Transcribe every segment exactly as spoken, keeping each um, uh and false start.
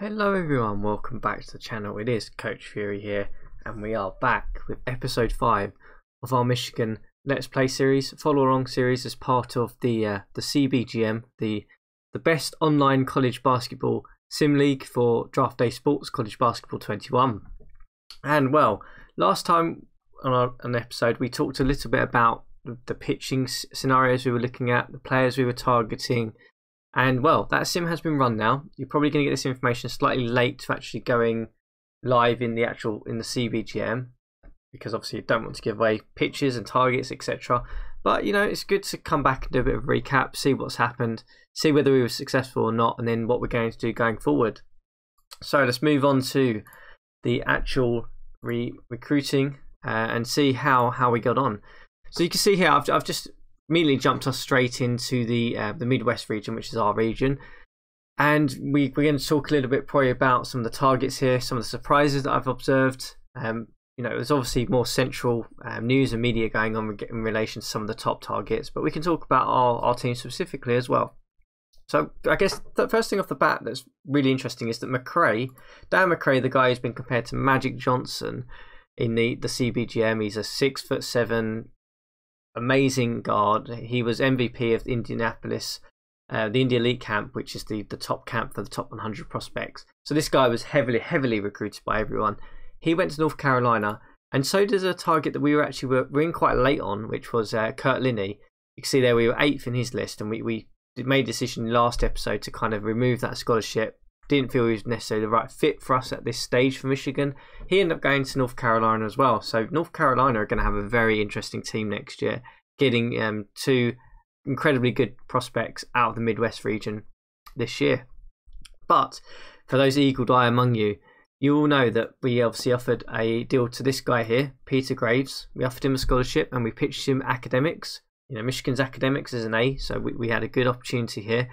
Hello everyone, welcome back to the channel. It is Coach Fury here, and we are back with episode five of our Michigan Let's Play series, follow along series as part of the uh, the C B G M, the the best online college basketball sim league for Draft Day Sports College Basketball twenty-one. And well, last time on our, an episode we talked a little bit about the, the pitching scenarios we were looking at, the players we were targeting. And well, that sim has been run now. You're probably going to get this information slightly late to actually going live in the actual in the C B G M, because obviously you don't want to give away pitches and targets, et cetera. But you know, it's good to come back and do a bit of a recap, see what's happened, see whether we were successful or not, and then what we're going to do going forward. So let's move on to the actual re recruiting uh, and see how how we got on. So you can see here, I've I've just immediately jumped us straight into the uh, the Midwest region, which is our region, and we, we're going to talk a little bit probably about some of the targets here, some of the surprises that I've observed. Um, you know, there's obviously more central um, news and media going on in relation to some of the top targets, but we can talk about our, our team specifically as well. So I guess the first thing off the bat that's really interesting is that McRae, Dan McRae, the guy who's been compared to Magic Johnson in the, the C B G M, he's a six foot seven, amazing guard. He was M V P of Indianapolis, uh, the India League camp, which is the the top camp for the top one hundred prospects. So this guy was heavily, heavily recruited by everyone. He went to North Carolina, and so did a target that we were actually were, were in quite late on, which was uh, Kurt Linney. You can see there we were eighth in his list, and we we made a decision last episode to kind of remove that scholarship. Didn't feel he was necessarily the right fit for us at this stage for Michigan. He ended up going to North Carolina as well. So North Carolina are going to have a very interesting team next year, getting um, two incredibly good prospects out of the Midwest region this year. But for those eagle eye among you, you all know that we obviously offered a deal to this guy here, Peter Graves. We offered him a scholarship and we pitched him academics. You know, Michigan's academics is an A, so we, we had a good opportunity here.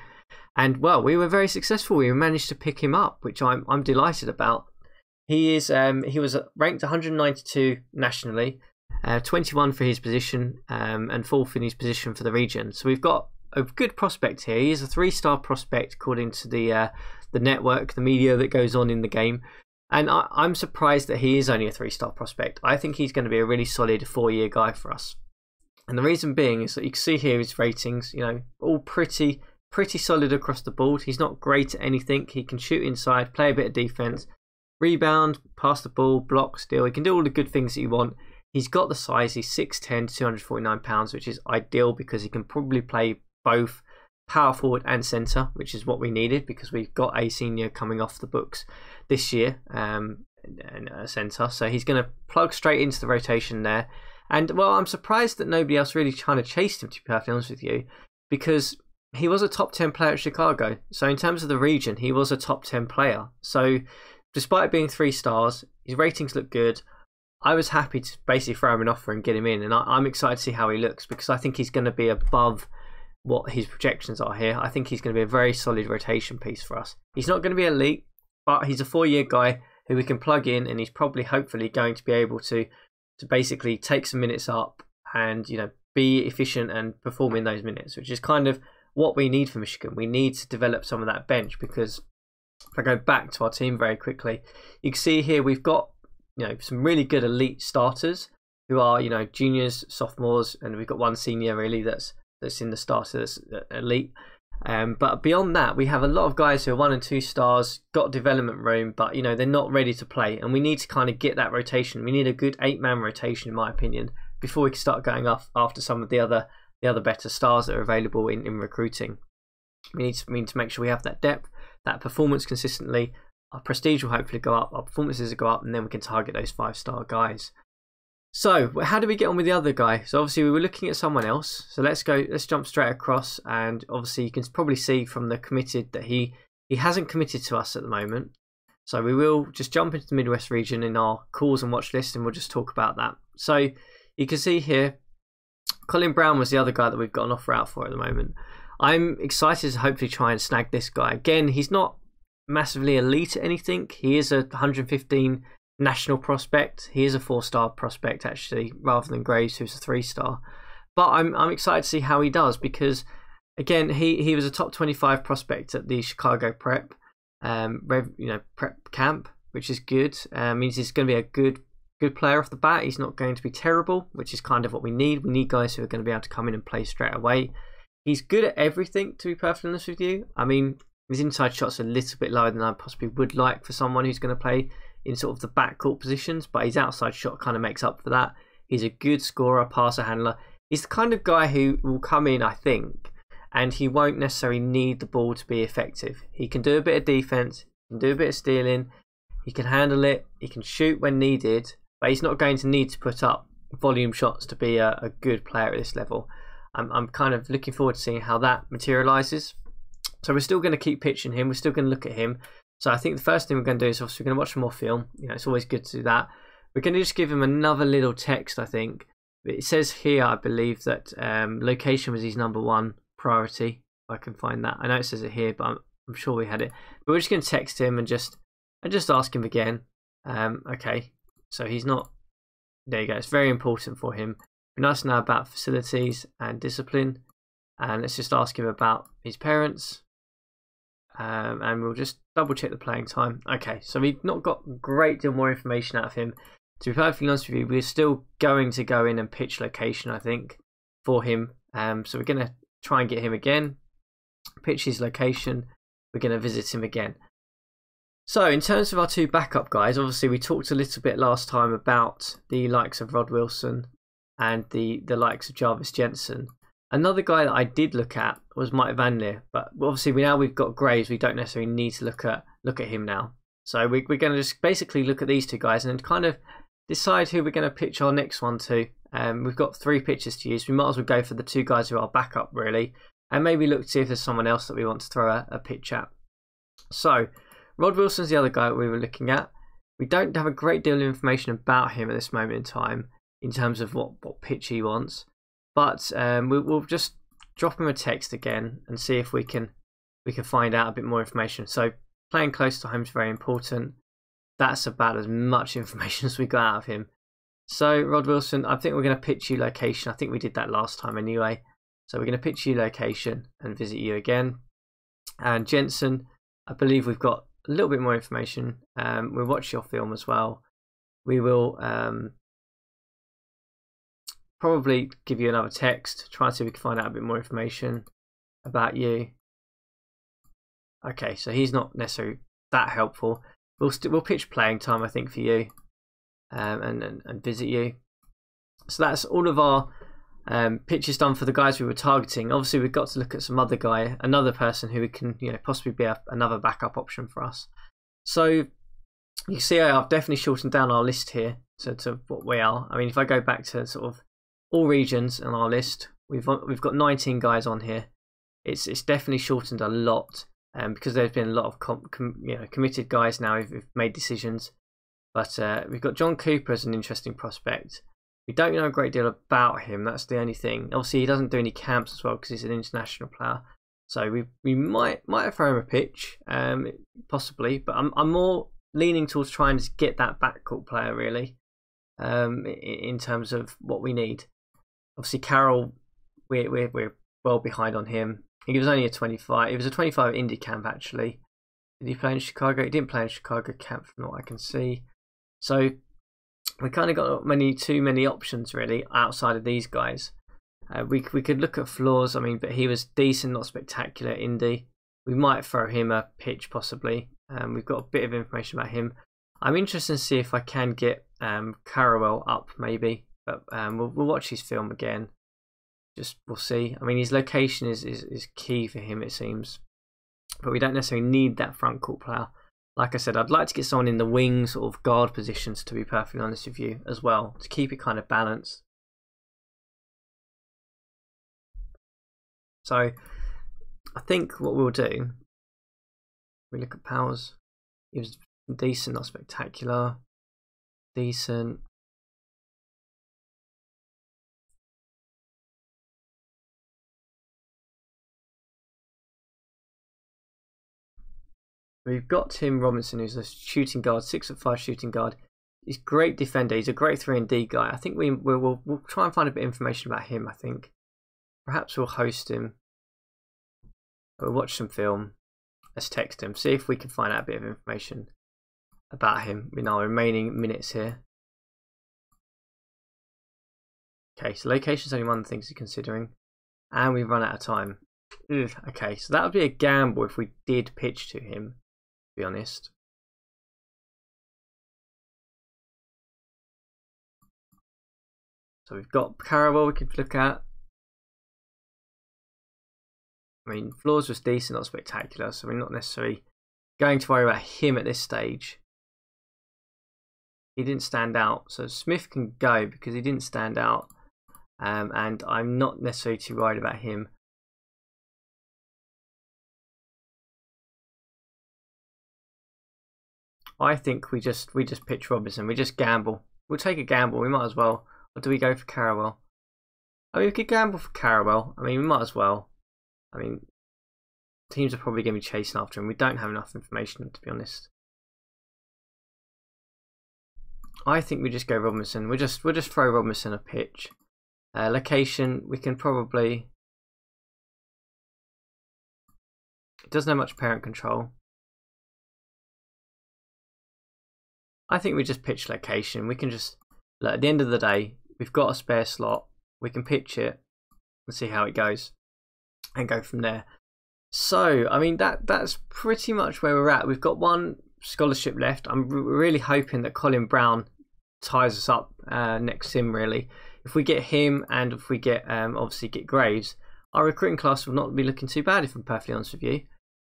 And well, we were very successful. We managed to pick him up, which I'm I'm delighted about. He is um he was ranked one hundred ninety-two nationally, uh, twenty-one for his position, um, and fourth in his position for the region. So we've got a good prospect here. He is a three-star prospect according to the uh, the network, the media that goes on in the game. And I, I'm surprised that he is only a three-star prospect. I think he's going to be a really solid four-year guy for us. And the reason being is that you can see here his ratings. You know, all pretty. Pretty solid across the board. He's not great at anything. He can shoot inside, play a bit of defense, rebound, pass the ball, block, steal. He can do all the good things that you want. He's got the size. He's six ten, two hundred forty-nine pounds, which is ideal because he can probably play both power forward and center, which is what we needed because we've got a senior coming off the books this year, um, and a center. So he's going to plug straight into the rotation there. And well, I'm surprised that nobody else really kind of chased him, to be perfectly honest with you, because he was a top ten player at Chicago. So in terms of the region, he was a top ten player. So despite being three stars, his ratings look good. I was happy to basically throw him an offer and get him in. And I, I'm excited to see how he looks because I think he's going to be above what his projections are here. I think he's going to be a very solid rotation piece for us. He's not going to be elite, but he's a four-year guy who we can plug in, and he's probably hopefully going to be able to, to basically take some minutes up and, you know, be efficient and perform in those minutes, which is kind of what we need for Michigan. We need to develop some of that bench because if I go back to our team very quickly, you can see here we've got, you know, some really good elite starters who are, you know, juniors, sophomores, and we've got one senior really that's that's in the starter that's elite. Um, but beyond that, we have a lot of guys who are one and two stars, got development room, but you know they're not ready to play, and we need to kind of get that rotation. We need a good eight-man rotation, in my opinion, before we can start going off after some of the other. The other better stars that are available in, in recruiting. We need, to, we need to make sure we have that depth, that performance consistently. Our prestige will hopefully go up, our performances will go up, and then we can target those five-star guys. So how do we get on with the other guy? So obviously we were looking at someone else. So let's go, let's jump straight across, and obviously you can probably see from the committed that he he hasn't committed to us at the moment. So we will just jump into the Midwest region in our calls and watch list, and we'll just talk about that. So you can see here Colin Brown was the other guy that we've got an offer out for at the moment. I'm excited to hopefully try and snag this guy. Again, he's not massively elite at anything. He is a one hundred fifteen national prospect. He is a four-star prospect, actually, rather than Graves, who's a three-star. But I'm, I'm excited to see how he does because, again, he, he was a top twenty-five prospect at the Chicago Prep. um, rev, you know, prep camp, which is good. Um, means he's going to be a good good player off the bat. He's not going to be terrible, which is kind of what we need. We need guys who are going to be able to come in and play straight away. He's good at everything, to be perfectly honest with you. I mean, his inside shot's a little bit lower than I possibly would like for someone who's going to play in sort of the backcourt positions, but his outside shot kind of makes up for that. He's a good scorer, passer, handler. He's the kind of guy who will come in, I think, and he won't necessarily need the ball to be effective. He can do a bit of defense, he can do a bit of stealing, he can handle it, he can shoot when needed, but he's not going to need to put up volume shots to be a, a good player at this level. I'm, I'm kind of looking forward to seeing how that materialises. So we're still going to keep pitching him. We're still going to look at him. So I think the first thing we're going to do is obviously we're going to watch some more film. You know, it's always good to do that. We're going to just give him another little text, I think. It says here, I believe, that um, location was his number one priority. If I can find that. I know it says it here, but I'm, I'm sure we had it. But we're just going to text him and just and just ask him again. Um, okay, so he's not... There you go. It's very important for him. We're nice now about facilities and discipline. And let's just ask him about his parents. Um, and we'll just double check the playing time. Okay, so we've not got a great deal more information out of him. To be perfectly honest with you, we're still going to go in and pitch location, I think, for him. Um, so we're going to try and get him again, pitch his location. We're going to visit him again. So in terms of our two backup guys, obviously we talked a little bit last time about the likes of Rod Wilson and the, the likes of Jarvis Jensen. Another guy that I did look at was Mike Van Leer, but obviously we, now we've got Graves, we don't necessarily need to look at look at him now. So we, we're going to just basically look at these two guys and kind of decide who we're going to pitch our next one to. Um, we've got three pitches to use. We might as well go for the two guys who are backup really, and maybe look to see if there's someone else that we want to throw a, a pitch at. So Rod Wilson's the other guy that we were looking at. We don't have a great deal of information about him at this moment in time in terms of what, what pitch he wants. But um, we, we'll just drop him a text again and see if we can we can find out a bit more information. So playing close to home is very important. That's about as much information as we got out of him. So Rod Wilson, I think we're going to pitch you location. I think we did that last time anyway. So we're going to pitch you location and visit you again. And Jensen, I believe we've got a little bit more information. Um, we'll watch your film as well. We will... Um, Probably give you another text, try and see if we can find out a bit more information about you. Okay, so he's not necessarily that helpful. We'll st we'll pitch playing time, I think, for you, um, and, and and visit you. So that's all of our um, pitches done for the guys we were targeting. Obviously, we've got to look at some other guy, another person who we can, you know, possibly be a, another backup option for us. So you see, I've definitely shortened down our list here to to what we are. I mean, if I go back to sort of all regions on our list, we've we've got nineteen guys on here. It's it's definitely shortened a lot, um, because there's been a lot of com, com, you know, committed guys now who've made decisions. But uh, we've got John Cooper as an interesting prospect. We don't know a great deal about him. That's the only thing. Obviously, he doesn't do any camps as well because he's an international player. So we we might might throw him a pitch, um, possibly. But I'm I'm more leaning towards trying to get that backcourt player really, um, in, in terms of what we need. Obviously, Carroll, we're, we're, we're well behind on him. He was only a twenty-five. It was a twenty-five at Indy camp, actually. Did he play in Chicago? He didn't play in Chicago camp, from what I can see. So we kind of got many too many options, really, outside of these guys. Uh, we, we could look at flaws, I mean, but he was decent, not spectacular at Indy. We might throw him a pitch, possibly. Um, we've got a bit of information about him. I'm interested to see if I can get um, Carwell up, maybe. But um, we'll, we'll watch his film again. Just we'll see. I mean, his location is, is, is key for him, it seems. But we don't necessarily need that front court player. Like I said, I'd like to get someone in the wing sort of guard positions, to be perfectly honest with you, as well, to keep it kind of balanced. So I think what we'll do, we look at Powers. He was decent, not spectacular. Decent. We've got Tim Robinson, who's a shooting guard, six foot five shooting guard. He's a great defender. He's a great three and D guy. I think we we'll, we'll we'll try and find a bit of information about him. I think perhaps we'll host him. We'll watch some film. Let's text him, see if we can find out a bit of information about him in our remaining minutes here. Okay, so location is only one of the things you're considering. And we've run out of time. Ugh, okay, so that would be a gamble if we did pitch to him, to be honest. So we've got Carrawell we could look at. I mean, Floors was decent, not spectacular, so we're not necessarily going to worry about him at this stage. He didn't stand out, so Smith can go because he didn't stand out. Um, and I'm not necessarily too worried about him. I think we just we just pitch Robinson. We just gamble. We'll take a gamble. We might as well. Or do we go for Carrawell? I mean, we could gamble for Carrawell. I mean, we might as well. I mean, teams are probably going to be chasing after him. We don't have enough information, to be honest. I think we just go Robinson. We just we'll just throw Robinson a pitch. Uh, location, we can probably. It doesn't have much parent control. I think we just pitch location. We can just, look, at the end of the day, we've got a spare slot. We can pitch it and see how it goes, and go from there. So, I mean, that that's pretty much where we're at. We've got one scholarship left. I'm really hoping that Colin Brown ties us up uh, next sim. Really, if we get him and if we get um, obviously get Graves, our recruiting class will not be looking too bad. If I'm perfectly honest with you,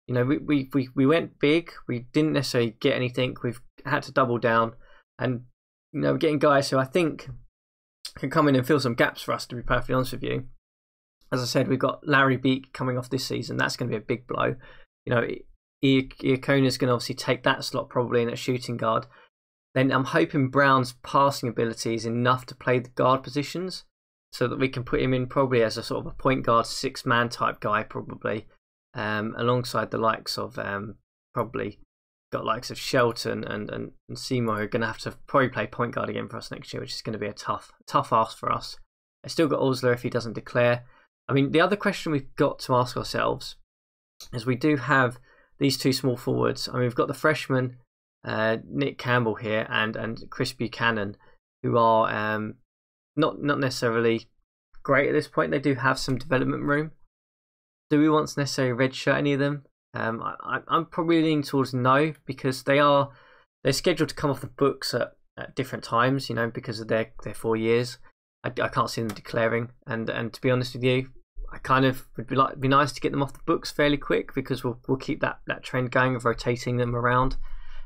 you know, we we we, we went big. We didn't necessarily get anything. We've had to double down, and you know, we're getting guys who I think can come in and fill some gaps for us. To be perfectly honest with you, as I said, we've got Larry Beak coming off this season. That's going to be a big blow. You know, Iacona is going to obviously take that slot probably in at shooting guard. Then I'm hoping Brown's passing ability is enough to play the guard positions so that we can put him in probably as a sort of a point guard, six-man type guy probably, um, alongside the likes of um, probably got likes of Shelton and, and, and Seymour who are going to have to probably play point guard again for us next year, which is going to be a tough, tough ask for us. I still got Osler if he doesn't declare. I mean, the other question we've got to ask ourselves is we do have these two small forwards. I mean, we've got the freshman, Uh, Nick Campbell here and and Chris Buchanan, who are um, not not necessarily great at this point. They do have some development room. Do we want to necessarily redshirt any of them? Um, I, I'm probably leaning towards no because they are they're scheduled to come off the books at, at different times. You know, because of their their four years, I, I can't see them declaring. And and to be honest with you, I kind of would be like it'd be nice to get them off the books fairly quick because we'll we'll keep that that trend going of rotating them around.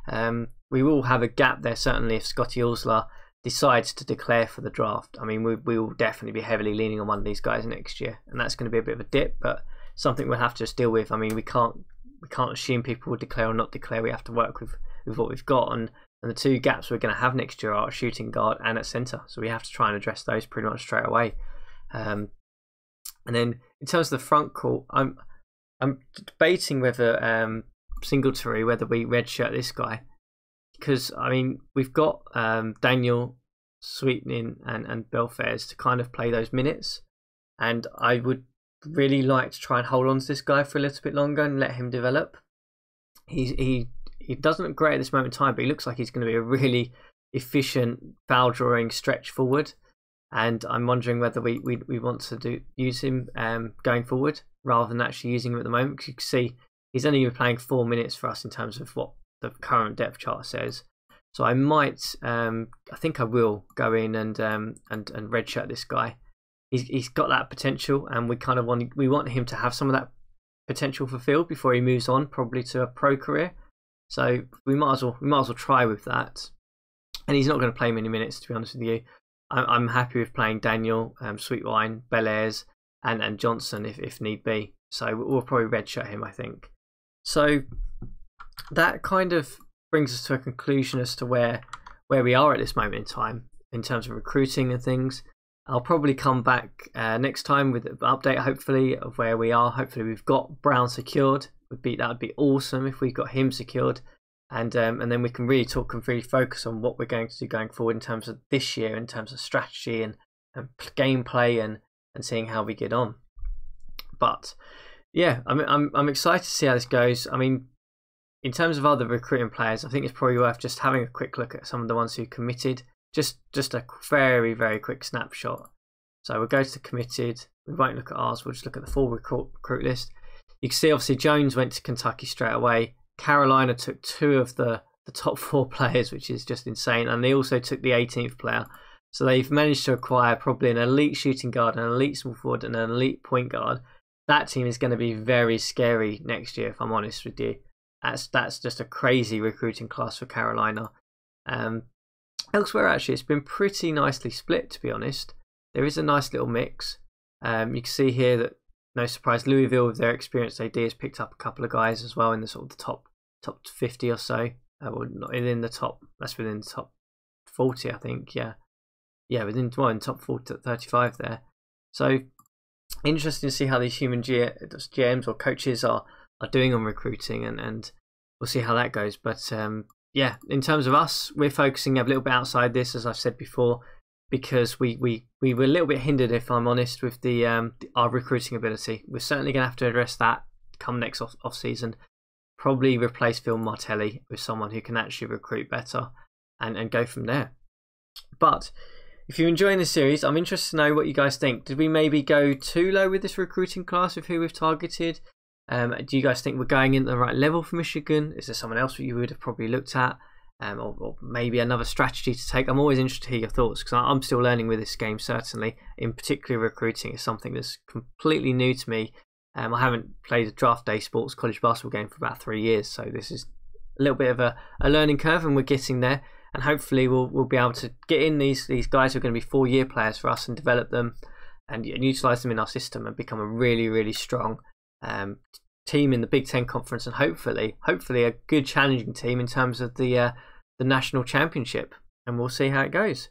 Um, we will have a gap there certainly if Scotty Osler decides to declare for the draft. I mean, we, we will definitely be heavily leaning on one of these guys next year, and that's going to be a bit of a dip, but something we'll have to just deal with. I mean, we can't we can't assume people will declare or not declare. We have to work with, with what we've got, and, and the two gaps we're going to have next year are at shooting guard and at centre, so we have to try and address those pretty much straight away. Um, and then in terms of the front court, I'm I'm debating whether um, Singletary, whether we redshirt this guy, because I mean we've got um, Daniel Sweeting and and Belfares to kind of play those minutes, and I would really like to try and hold on to this guy for a little bit longer and let him develop. He's he he doesn't look great at this moment in time, but he looks like he's going to be a really efficient foul drawing stretch forward, and I'm wondering whether we we, we want to do use him um, going forward rather than actually using him at the moment, because you can see he's only been playing four minutes for us in terms of what the current depth chart says. So I might, um, I think I will go in and um, and and redshirt this guy. He's he's got that potential, and we kind of want we want him to have some of that potential fulfilled before he moves on, probably to a pro career. So we might as well we might as well try with that. And he's not going to play many minutes, to be honest with you. I'm, I'm happy with playing Daniel, um, Sweetwine, Belairs, and and Johnson if if need be. So we'll probably redshirt him, I think. So that kind of brings us to a conclusion as to where where we are at this moment in time in terms of recruiting and things. I'll probably come back uh, next time with an update, hopefully, of where we are. Hopefully, we've got Brown secured. Would be that would be awesome if we got him secured, and um, and then we can really talk and really focus on what we're going to do going forward in terms of this year, in terms of strategy and and gameplay and and seeing how we get on. But yeah, I'm I'm I'm excited to see how this goes. I mean, in terms of other recruiting players, I think it's probably worth just having a quick look at some of the ones who committed. Just just a very, very quick snapshot. So we'll go to the committed. We won't look at ours. We'll just look at the full recruit, recruit list. You can see, obviously, Jones went to Kentucky straight away. Carolina took two of the, the top four players, which is just insane. And they also took the eighteenth player. So they've managed to acquire probably an elite shooting guard, an elite small forward, and an elite point guard. That team is going to be very scary next year, if I'm honest with you. That's, that's just a crazy recruiting class for Carolina. Um, elsewhere, actually, it's been pretty nicely split, to be honest. There is a nice little mix. Um, you can see here that, no surprise, Louisville, with their experienced A D, has picked up a couple of guys as well in the sort of the top top fifty or so. Uh, well, not in the top. That's within the top forty, I think. Yeah, yeah, within well, in top forty, thirty-five there. So interesting to see how these human G Ms or coaches are are doing on recruiting, and and we'll see how that goes. But um, yeah, in terms of us, we're focusing a little bit outside this, as I've said before, because we, we, we were a little bit hindered, if I'm honest, with the um, our recruiting ability. We're certainly going to have to address that come next off, off season. Probably replace Phil Martelli with someone who can actually recruit better and, and go from there. But if you're enjoying this series, I'm interested to know what you guys think. Did we maybe go too low with this recruiting class with who we've targeted? Um, do you guys think we're going in the right level for Michigan? Is there someone else that you would have probably looked at? Um, or, or maybe another strategy to take. I'm always interested to hear your thoughts, because I'm still learning with this game, certainly. In particular, recruiting is something that's completely new to me. Um, I haven't played a draft day sports college basketball game for about three years, so this is a little bit of a, a learning curve, and we're getting there. And hopefully we'll, we'll be able to get in these, these guys who are going to be four-year players for us and develop them and, and utilise them in our system and become a really, really strong um team in the Big Ten Conference, and hopefully, hopefully a good challenging team in terms of the uh, the national championship. And we'll see how it goes.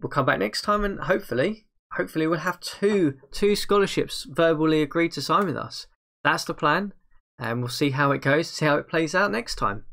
We'll come back next time, and hopefully, hopefully we'll have two two scholarships verbally agreed to sign with us. That's the plan, and we'll see how it goes, see how it plays out next time.